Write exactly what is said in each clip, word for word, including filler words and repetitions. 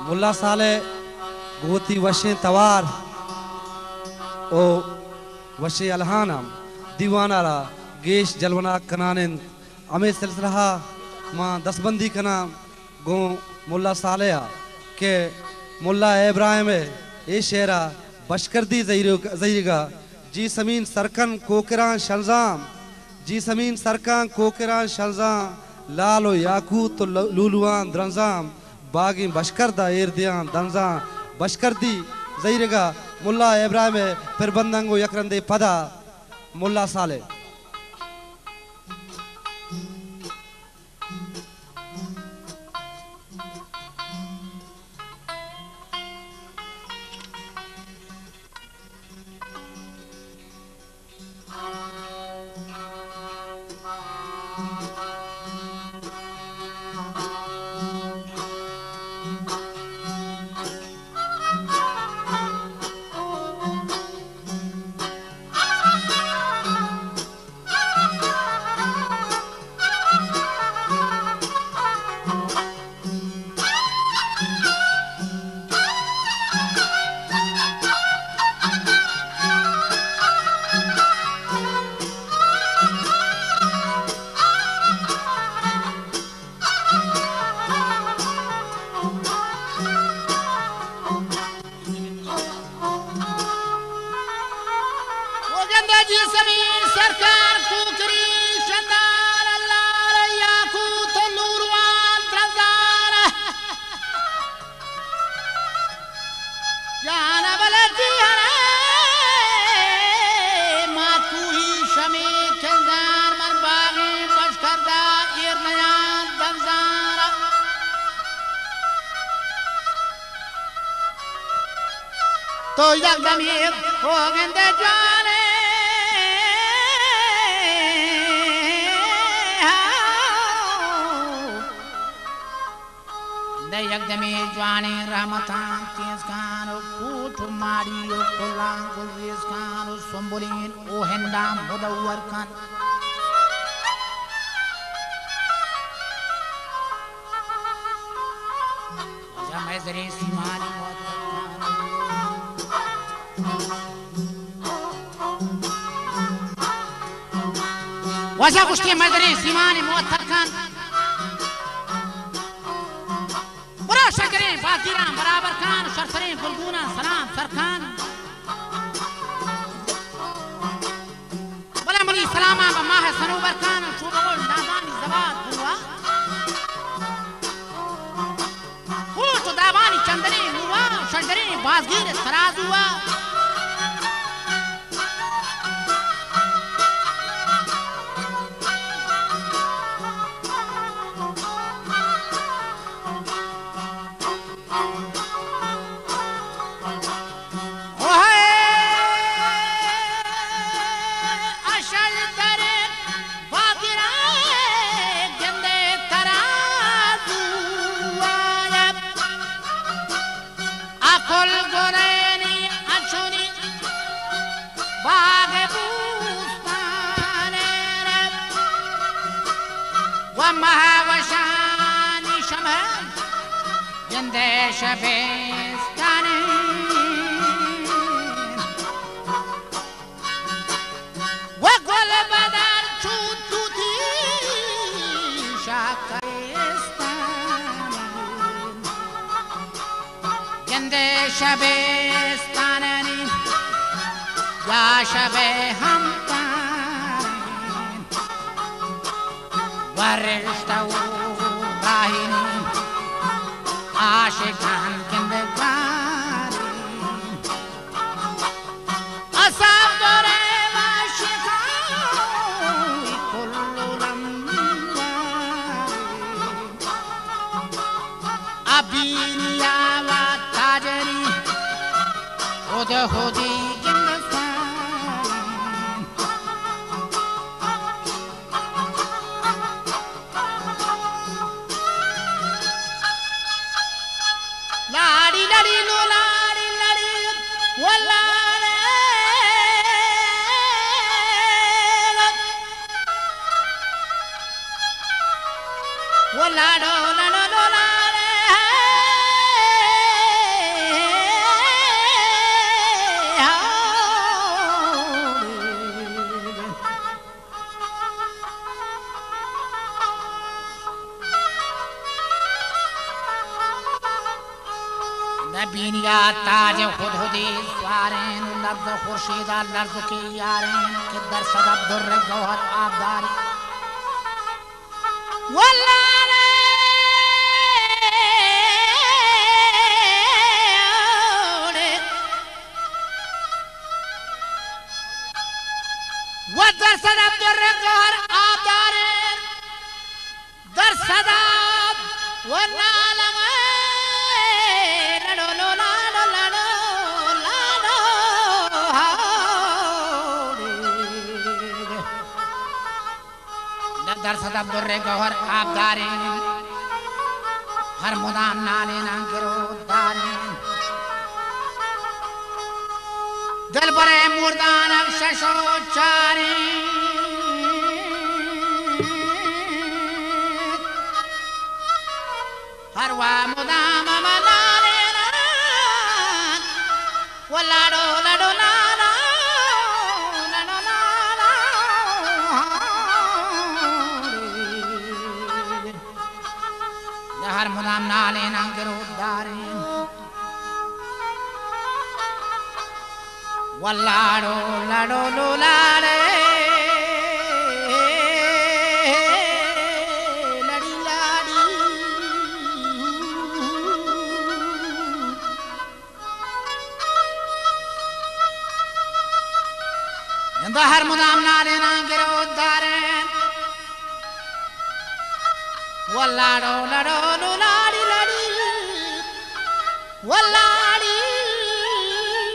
मुल्ला साले गोती वशे तवार ओ वशे अलहानम दीवाना रा गेश जलवना कनाने अमे सिलसिला माँ दसबंदी कना गो मुल्ला साले आ के मुल्ला इब्राहिम ए शेरा बशकर्दी जईगा जी समीन सरकन कोकरा शलजाम जी समीन सरकन कोकरा शलजाम लालो याकूत लूलुआन द्रंजाम बागी बशकरदा इर्दियान दंजा बशकरदी जईरगा मुल्ला इब्राहिम फिर बंदंगो यकरंदे पदा मुल्ला साले तो यकदम ये हो गंदे जाने दे यकदम ये जाने रहमतां तेज कानो फूट मारियो कुलां गुज़िस कानो संबुलीन ओहेंडाम बदवर कान जमे जरी सीमानी वसा कुश्ती मजरी सीमानी मुअत्तर खान बुरा शकरें बाकीरां बराबर खान शरफरें गुलगुना सलाम सरखान बले मुली सलामा बमाह सनूबर खान चूबोल दावानी जवाद हुआ फूट दावानी चंदनी हुआ शंदरी बाजगीर सराज हुआ महावशानी शम्ह जंदे शबेस्तानी वगल बदार चूतुती शाकेस्तानी जंदे शबेस्तानी या शबे हम वर्षा उबाहिनी आशिकान किंदकारी असाबरे वाशिकाई कुल्लुरम अबीनिया वाताजरी उदहोदी la la la la la la नबीनिया ताज खुदहुदी स्वारेन लफ्ज खुर्शीदा लफ्ज की यारेन किधर सदब दुर गौहर आबदार वल्ला वदर सदब दुर गौहर आबदार दर सदब वल्ला दर सदब दुर्रे गौहर आबदारे हर मुदाम नाले ना गिरो दारे दिल बरे मुर्दान शशो चारे हर वा मुदाम मलाले ना वो लाडो लाडो ना हर मुदाम नाले ना गिरो दारे वल्लाडो लाडो लोलारे लड़ी लाड़ी यंदा हर मुदाम नाले ना गिरो दारे वल्लाडो लडो लुलाडी लडी वल्लाडी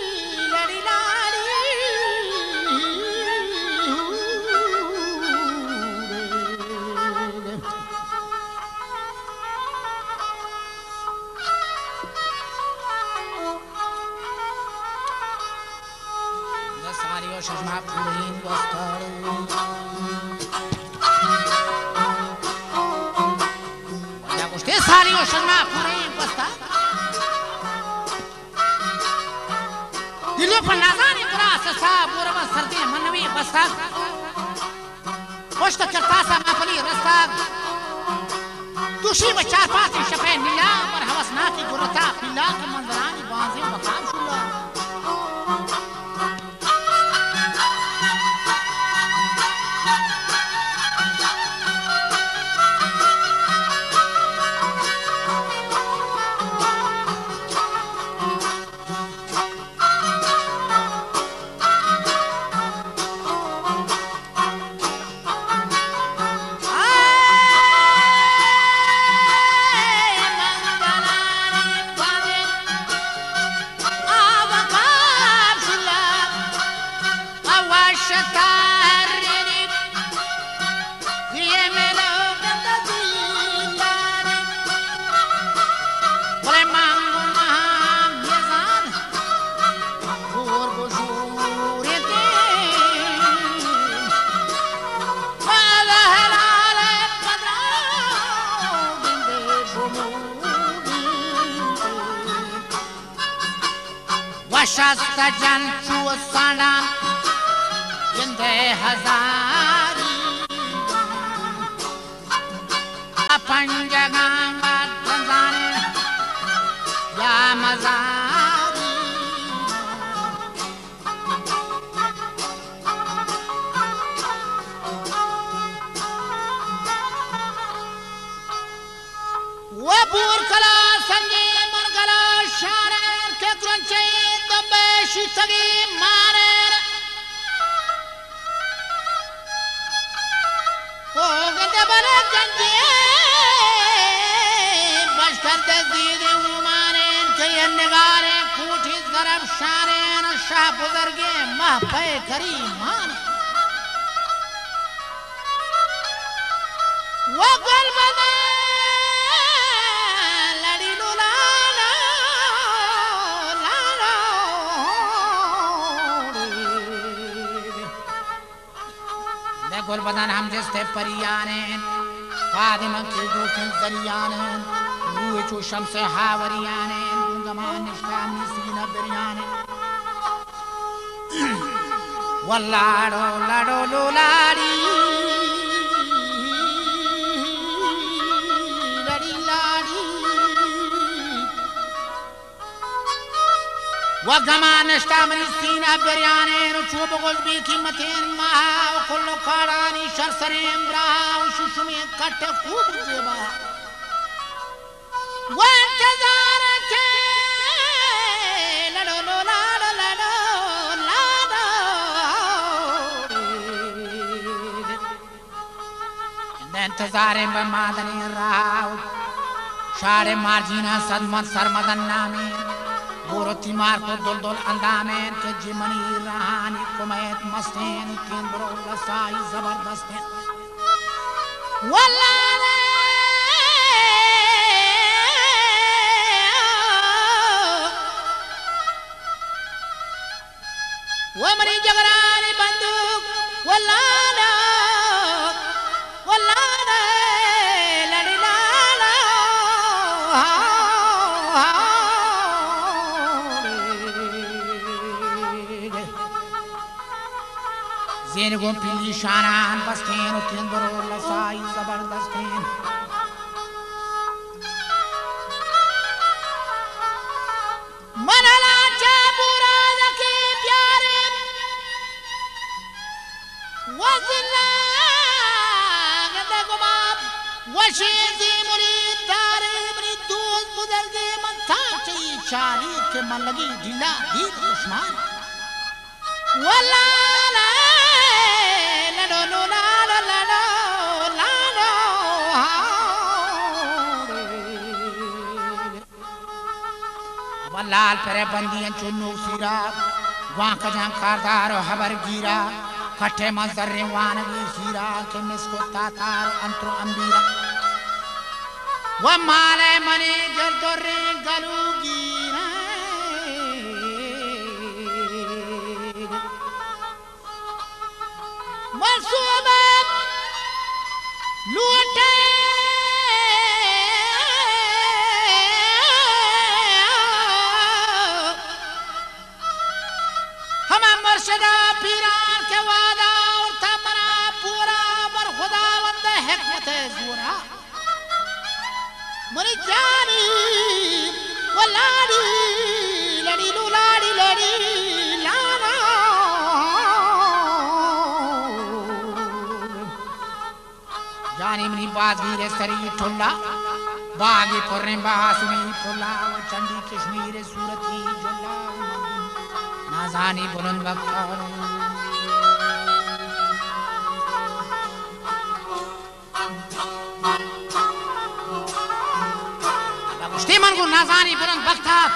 लडी लाडी दसारियो शर्मा पूरी दोस्तों सारी शर्मा पूरे बस्ता दिलो फलादानी पूरा ससा पूरा सर्दी मनवी बस्ता पोस्ट चरता सा माफली रस्ता दुशी बचा पासी शफे नीला पर हवसना की गुरता पीला के मंदरानी बाजे बखान सुला शस्त जन चूसना जिंदे हजारी अपन जगांगा तंजाने या मजारी वो बुरकला संगे मनकला शारेर के ग्रंचे शिशगी मारे ओ गंदे बने गंदे बस करते दीदी उमारे कहीं निगारे कूठी गरब शारे न शाह बुजुर्गे माह पे करी मान वो गल बने गोल बदन हम जस्ते परियाने फादिम की दूसरी दरियाने रूह चूशम से हावरियाने गुंगमान निष्ठाम निसीना दरियाने वल्लाडो लाडो लोलाडी लड़ी लाडी वगमानस्ता मनिस्तीना बरियाने रुचुब गुजबी की मतेन माह उखलो कारानी शरसरेम राह उशुशुमी कट्टे खूब जेबा वंचदार के लड़ो लड़ो लड़ो लड़ो लड़ो इंतजारे बमादनी राह शारे मार्जिना सदमत सरमदन नामी गोरती मार को दुल दुल अंदामें के जिमनी रानी कुमैत मस्तेन तीन बरो लसाई जबरदस्तें वल्ला वो मरी जगरानी बंदूक वल्ला वल्ला Go pili shanan bastin o tindro lasai zabardastin manala cha murad ke pyare wazna ganda gumab washizi murid tare murid doz budal de manta chi chali ke man lagi dila deed usman wala लाल परे बंदियां चुन्नू सीरा वहाँ का जहाँ कारदार हबर गिरा खट्टे मजरे वान भी सीरा के मिस्को तातार अंतरो अंबीरा वह माले मने जर्दोरे गलू गिरा मसूबे लूटे मर्शदा पीरान के वादा और तमना पूरा बर खुदा वंदे हिकमत जोरा मरी जानी वलाड़ी लड़ी लुलाड़ी लड़ी लाना जानी मरी बाज़ीरे सरी ठुल्ला बागी पुरने बासुमी पुला और चंडी कश्मीर सूरती जुल्ला जानी बुलंद बख्तर मुश्तिमन को नाजानी बुलंद बख्तर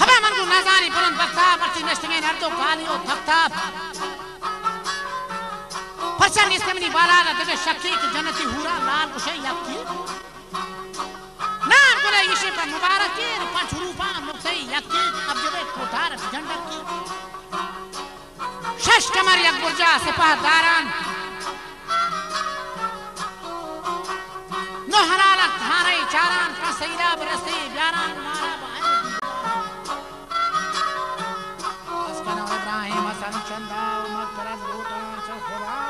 हमें मन को नाजानी बुलंद बख्तर बर्ती नष्ट में नर्दो गालियों बख्तर परचर निस्तेमनी बाला लगे शक्ति की जनती हुरा लाल कुशे यक्की नाम करे इसे पर मुबारक की पांच रूपां मुक्ते यक्की अब जबे कोठार झंडा की शष्ट मर यक बुर्जा सिपाह दारान नोहरा लग धारे चारान का सईदा बरसे ब्यारान मारा बाए अस्कन इब्राहिम असन चंदा उमर करज लूटा चखुरा